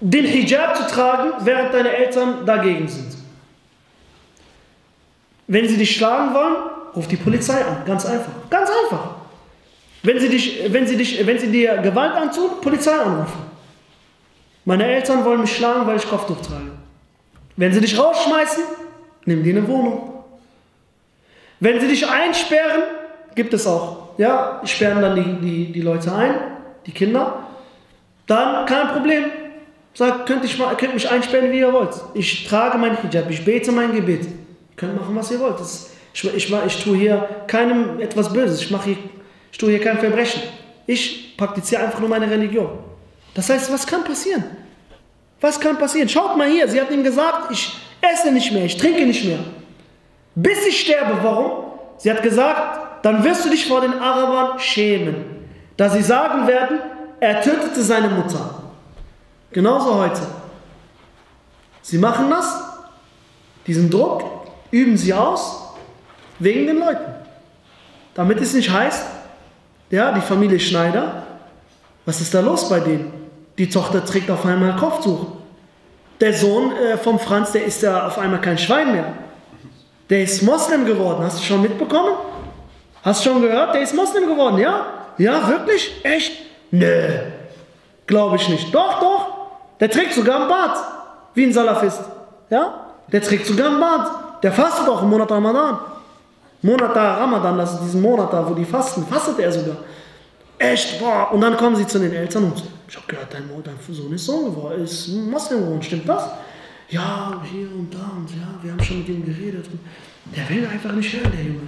den Hijab zu tragen, während deine Eltern dagegen sind? Wenn sie dich schlagen wollen, ruf die Polizei an. Ganz einfach. Ganz einfach. Wenn sie dir Gewalt antun, Polizei anrufen. Meine Eltern wollen mich schlagen, weil ich Kopftuch trage. Wenn sie dich rausschmeißen, nimm dir eine Wohnung. Wenn sie dich einsperren, gibt es auch. Ja, sperren dann die Leute ein, die Kinder. Dann kein Problem. Sagt: Könnt mich einsperren, wie ihr wollt. Ich trage mein Hijab, ich bete mein Gebet. Ihr könnt machen, was ihr wollt. Ich tue hier keinem etwas Böses. Ich tue hier kein Verbrechen. Ich praktiziere einfach nur meine Religion. Das heißt, was kann passieren? Was kann passieren? Schaut mal hier, sie hat ihm gesagt: Ich esse nicht mehr, ich trinke nicht mehr, bis ich sterbe. Warum? Sie hat gesagt: Dann wirst du dich vor den Arabern schämen, da sie sagen werden, er tötete seine Mutter. Genauso heute. Sie machen das, diesen Druck, üben sie aus, wegen den Leuten. Damit es nicht heißt, ja, die Familie Schneider, was ist da los bei denen? Die Tochter trägt auf einmal Kopftuch. Der Sohn vom Franz, der ist ja auf einmal kein Schwein mehr. Der ist Moslem geworden, hast du schon mitbekommen? Hast du schon gehört, der ist Moslem geworden, ja? Ja, wirklich? Echt? Nö, glaube ich nicht. Doch, doch, der trägt sogar einen Bart, wie ein Salafist, ja? Der trägt sogar einen Bart. Der fastet auch im Monat Ramadan. Monat Ramadan, das ist diesen Monat da, wo die fasten, fastet er sogar. Echt, boah. Und dann kommen sie zu den Eltern und: Ich habe gehört, dein Sohn ist Sohn geworden, ist Moslem geworden, stimmt das? Ja, hier und da und ja, wir haben schon mit ihm geredet. Der will einfach nicht hören, der Junge.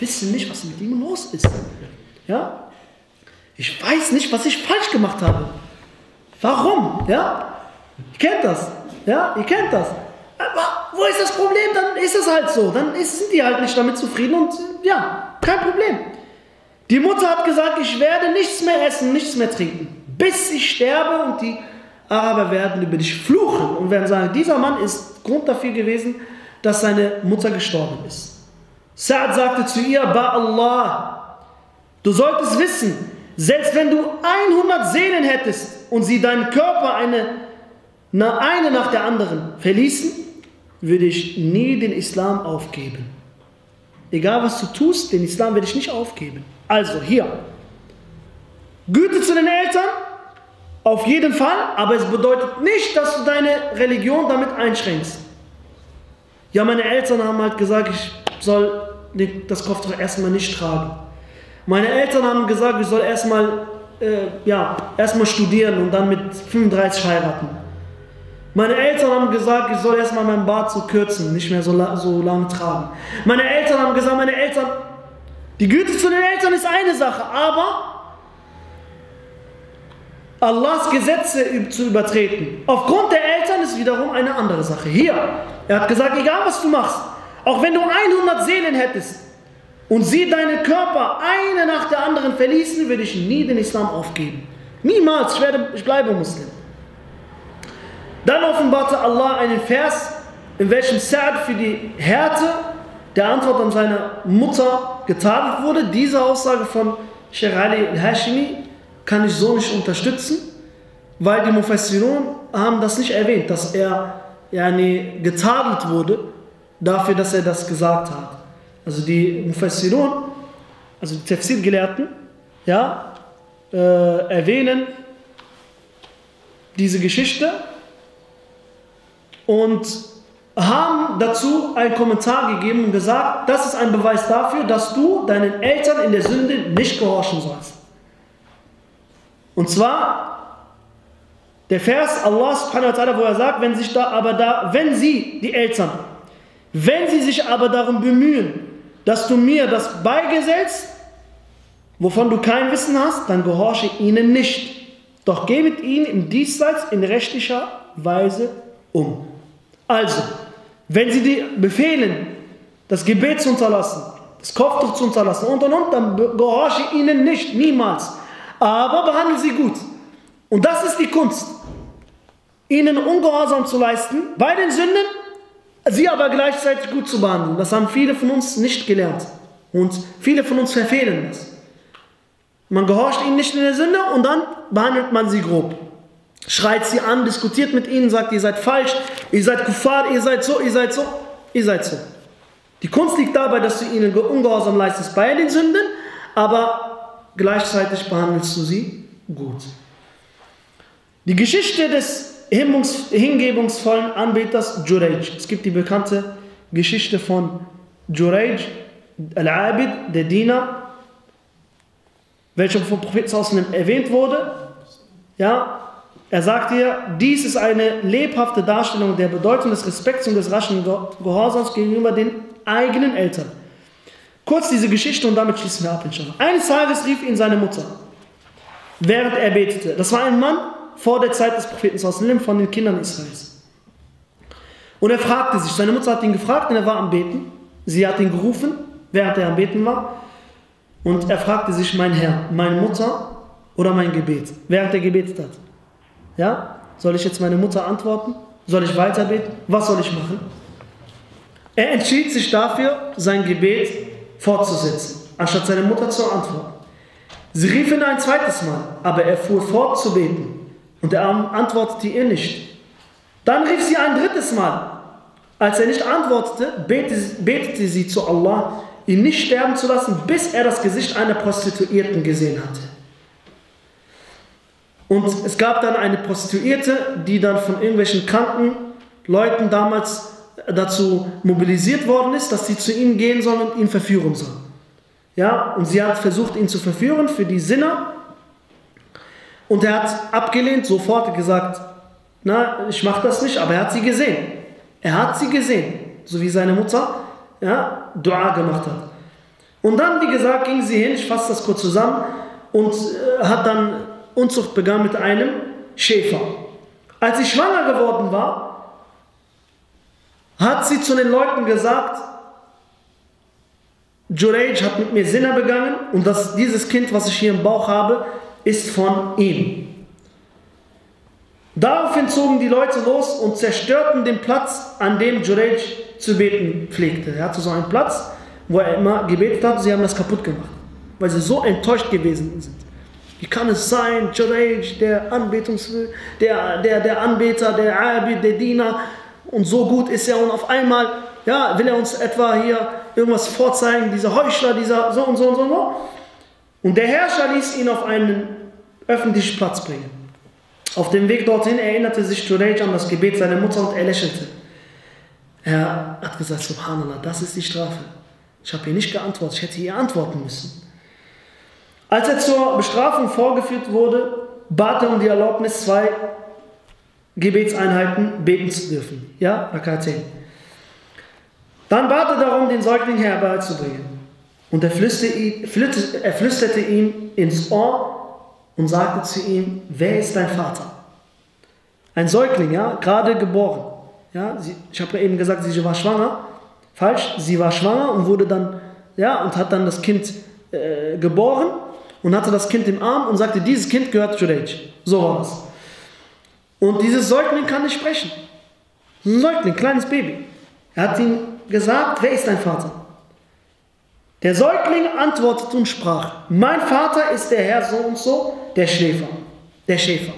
Wissen nicht, was mit ihm los ist. Ja? Ich weiß nicht, was ich falsch gemacht habe. Warum? Ja? Ihr kennt das. Ja, ihr kennt das. Aber wo ist das Problem? Dann ist es halt so. Dann sind die halt nicht damit zufrieden und ja, kein Problem. Die Mutter hat gesagt: Ich werde nichts mehr essen, nichts mehr trinken, bis ich sterbe, und die Araber werden über dich fluchen und werden sagen: Dieser Mann ist Grund dafür gewesen, dass seine Mutter gestorben ist. Sa'd sagte zu ihr: Bei Allah, du solltest wissen, selbst wenn du 100 Seelen hättest und sie deinen Körper eine nach der anderen verließen, würde ich nie den Islam aufgeben. Egal was du tust, den Islam werde ich nicht aufgeben. Also hier, Güte zu den Eltern, auf jeden Fall, aber es bedeutet nicht, dass du deine Religion damit einschränkst. Ja, meine Eltern haben halt gesagt, ich soll das Kopftuch erstmal nicht tragen. Meine Eltern haben gesagt, ich soll erstmal studieren und dann mit 35 heiraten. Meine Eltern haben gesagt, ich soll erstmal meinen Bart so kürzen, nicht mehr so lang tragen. Meine Eltern haben gesagt, die Güte zu den Eltern ist eine Sache, aber Allahs Gesetze zu übertreten, aufgrund der Eltern, ist wiederum eine andere Sache. Hier, er hat gesagt, egal was du machst, auch wenn du 100 Seelen hättest und sie deinen Körper eine nach der anderen verließen, würde ich nie den Islam aufgeben. Niemals, ich bleibe Muslim. Dann offenbarte Allah einen Vers, in welchem Sa'd für die Härte der Antwort an seine Mutter getadelt wurde. Diese Aussage von Sheikh Ali al-Hashimi kann ich so nicht unterstützen, weil die Mufassirun haben das nicht erwähnt, dass er getadelt wurde dafür, dass er das gesagt hat. Also die Mufassirun, also die Tafsir-Gelehrten, erwähnen diese Geschichte und haben dazu einen Kommentar gegeben und gesagt, das ist ein Beweis dafür, dass du deinen Eltern in der Sünde nicht gehorchen sollst. Und zwar der Vers Allah subhanahu wa ta'ala, wo er sagt, wenn sie sich aber darum bemühen, dass du mir das beigesetzt, wovon du kein Wissen hast, dann gehorche ihnen nicht. Doch geh mit ihnen im Diesseits in rechtlicher Weise um. Also, wenn sie dir befehlen, das Gebet zu unterlassen, das Kopftuch zu unterlassen und, dann gehorche ihnen nicht, niemals. Aber behandle sie gut. Und das ist die Kunst, ihnen Ungehorsam zu leisten, bei den Sünden, sie aber gleichzeitig gut zu behandeln. Das haben viele von uns nicht gelernt. Und viele von uns verfehlen das. Man gehorcht ihnen nicht in der Sünde und dann behandelt man sie grob. Schreit sie an, diskutiert mit ihnen, sagt, ihr seid falsch, ihr seid Kuffar, ihr seid so. Die Kunst liegt dabei, dass du ihnen Ungehorsam leistest bei den Sünden, aber gleichzeitig behandelst du sie gut. Die Geschichte des hingebungsvollen Anbeters Jurayj. Es gibt die bekannte Geschichte von Jurayj, Al-Abid, der Diener, welcher vom Propheten erwähnt wurde. Ja, er sagt hier, dies ist eine lebhafte Darstellung der Bedeutung des Respekts und des raschen Gehorsams gegenüber den eigenen Eltern. Kurz diese Geschichte und damit schließen wir ab, inshallah. Eines Tages rief ihn seine Mutter, während er betete. Das war ein Mann vor der Zeit des Propheten sallallahu von den Kindern Israels. Und er fragte sich, seine Mutter hat ihn gefragt und er war am Beten. Sie hat ihn gerufen, während er am Beten war. Und er fragte sich, mein Herr, meine Mutter oder mein Gebet, während er gebetet hat. Ja? Soll ich jetzt meine Mutter antworten? Soll ich weiter beten? Was soll ich machen? Er entschied sich dafür, sein Gebet fortzusetzen, anstatt seiner Mutter zu antworten. Sie rief ihn ein zweites Mal, aber er fuhr fort zu beten und er antwortete ihr nicht. Dann rief sie ein drittes Mal. Als er nicht antwortete, betete sie zu Allah, ihn nicht sterben zu lassen, bis er das Gesicht einer Prostituierten gesehen hatte. Und es gab dann eine Prostituierte, die dann von irgendwelchen kranken Leuten damals dazu mobilisiert worden ist, dass sie zu ihm gehen sollen und ihn verführen sollen. Ja, und sie hat versucht, ihn zu verführen für die Sinner. Und er hat abgelehnt, sofort gesagt, na, ich mache das nicht, aber er hat sie gesehen. Er hat sie gesehen, so wie seine Mutter Dua gemacht hat. Und dann, wie gesagt, ging sie hin, ich fasse das kurz zusammen, und hat dann Unzucht begangen mit einem Schäfer. Als sie schwanger geworden war, hat sie zu den Leuten gesagt, Jurayj hat mit mir Sinner begangen und dieses Kind, was ich hier im Bauch habe, ist von ihm. Daraufhin zogen die Leute los und zerstörten den Platz, an dem Jurayj zu beten pflegte. Er hatte so einen Platz, wo er immer gebetet hat, sie haben das kaputt gemacht, weil sie so enttäuscht gewesen sind. Wie kann es sein, Jurayj, der Anbeter, der Abid, der Diener, und so gut ist er und auf einmal will er uns etwa hier irgendwas vorzeigen, dieser Heuchler, dieser so und so und so und so. Und der Herrscher ließ ihn auf einen öffentlichen Platz bringen. Auf dem Weg dorthin erinnerte sich Jurayj an das Gebet seiner Mutter und er lächelte. Er hat gesagt, Subhanallah, das ist die Strafe. Ich habe ihr nicht geantwortet, ich hätte ihr antworten müssen. Als er zur Bestrafung vorgeführt wurde, bat er um die Erlaubnis, 2 Gebetseinheiten beten zu dürfen. Ja, Rakaten. Dann bat er darum, den Säugling herbeizubringen. Und er flüsterte ihm ins Ohr und sagte zu ihm, wer ist dein Vater? Ein Säugling, ja, gerade geboren. Ja, ich habe ja eben gesagt, sie war schwanger. Falsch, sie war schwanger und wurde dann, ja, und hat dann das Kind geboren und hatte das Kind im Arm und sagte, dieses Kind gehört Jurayj. So war das. Und dieses Säugling kann nicht sprechen. Ein Säugling, kleines Baby. Er hat ihm gesagt, wer ist dein Vater? Der Säugling antwortete und sprach, mein Vater ist der Herr so und so, der Schäfer,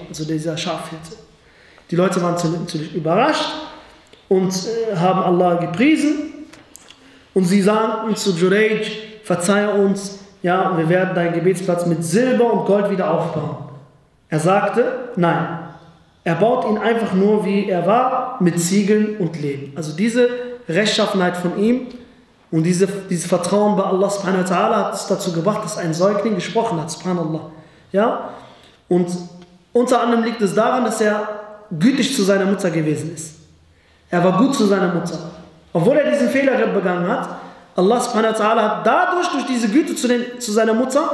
also dieser Schafhirte. Die Leute waren ziemlich überrascht und haben Allah gepriesen. Und sie sagten zu Jurayj, verzeihe uns, ja, wir werden deinen Gebetsplatz mit Silber und Gold wieder aufbauen. Er sagte, nein, er baut ihn einfach nur, wie er war, mit Ziegeln und Lehm. Also diese Rechtschaffenheit von ihm und dieses Vertrauen bei Allah subhanahu wa ta'ala hat es dazu gebracht, dass ein Säugling gesprochen hat, subhanallah. Ja? Und unter anderem liegt es daran, dass er gütig zu seiner Mutter gewesen ist. Er war gut zu seiner Mutter. Obwohl er diesen Fehler begangen hat, Allah subhanahu wa ta'ala hat dadurch, durch diese Güte zu seiner Mutter,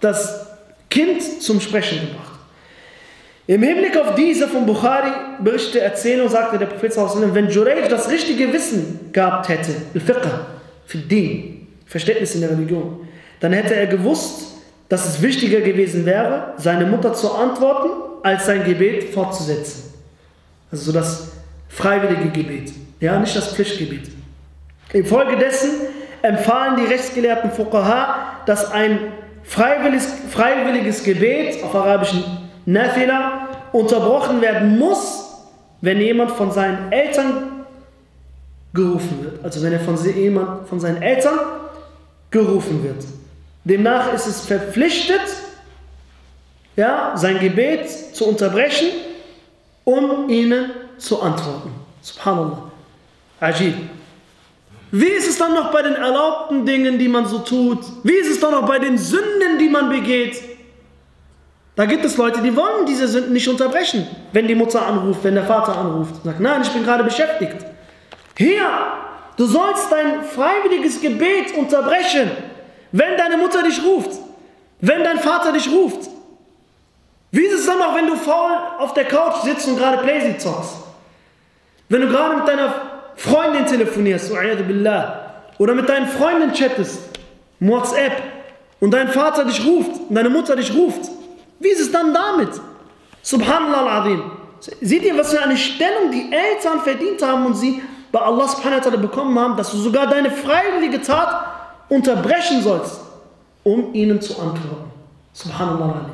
das Kind zum Sprechen gebracht. Im Hinblick auf diese von Bukhari berichtete Erzählung sagte der Prophet sallallahu alaihi wa sallam, wenn Jurayj das richtige Wissen gehabt hätte, al-Fiqh, für Dien, Verständnis in der Religion, dann hätte er gewusst, dass es wichtiger gewesen wäre, seine Mutter zu antworten, als sein Gebet fortzusetzen. Also das freiwillige Gebet, ja, nicht das Pflichtgebet. Infolgedessen empfahlen die rechtsgelehrten Fuqaha, dass ein freiwilliges Gebet, auf arabischen Nafila, unterbrochen werden muss, wenn jemand von seinen Eltern gerufen wird. Also wenn er von jemand von seinen Eltern gerufen wird. Demnach ist es verpflichtet, ja, sein Gebet zu unterbrechen, um ihnen zu antworten. Subhanallah. Ajib. Wie ist es dann noch bei den erlaubten Dingen, die man so tut? Wie ist es dann noch bei den Sünden, die man begeht? Da gibt es Leute, die wollen diese Sünden nicht unterbrechen, wenn die Mutter anruft, wenn der Vater anruft. Sagt, nein, ich bin gerade beschäftigt. Hier, du sollst dein freiwilliges Gebet unterbrechen, wenn deine Mutter dich ruft, wenn dein Vater dich ruft. Wie ist es dann noch, wenn du faul auf der Couch sitzt und gerade Playsee zockst? Wenn du gerade mit deiner Freundin telefonierst, A'udhu Billah, oder mit deinen Freunden chattest, WhatsApp, und dein Vater dich ruft, und deine Mutter dich ruft. Wie ist es dann damit? Subhanallah al-Azim. Seht ihr, was für eine Stellung die Eltern verdient haben und sie bei Allah subhanahu wa ta'ala bekommen haben, dass du sogar deine freiwillige Tat unterbrechen sollst, um ihnen zu antworten. Subhanallah al-Azim.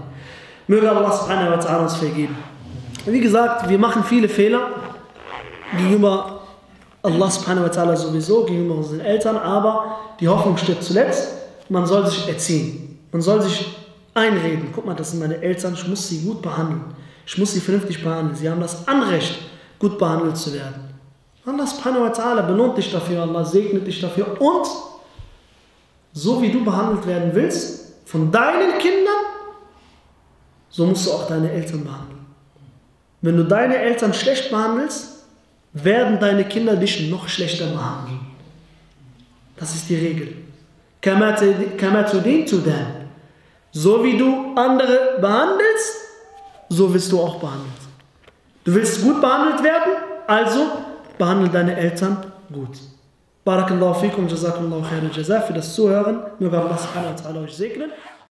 Möge Allah subhanahu wa ta'ala uns vergeben. Wie gesagt, wir machen viele Fehler gegenüber Allah subhanahu wa ta'ala sowieso, gegenüber unseren Eltern, aber die Hoffnung stirbt zuletzt. Man soll sich erziehen. Man soll sich einreden. Guck mal, das sind meine Eltern, ich muss sie gut behandeln. Ich muss sie vernünftig behandeln. Sie haben das Anrecht, gut behandelt zu werden. Allah subhanahu wa ta'ala belohnt dich dafür, Allah segnet dich dafür. Und so wie du behandelt werden willst, von deinen Kindern, so musst du auch deine Eltern behandeln. Wenn du deine Eltern schlecht behandelst, werden deine Kinder dich noch schlechter behandeln. Das ist die Regel. So wie du andere behandelst, so wirst du auch behandelt. Du willst gut behandelt werden, also behandle deine Eltern gut. Barakallahu fikum, jazakallahu khairan jazaa, für das Zuhören. Möge Allah subhanahu wa ta'ala euch segnen.